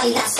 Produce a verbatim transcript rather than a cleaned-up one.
Sorry, that's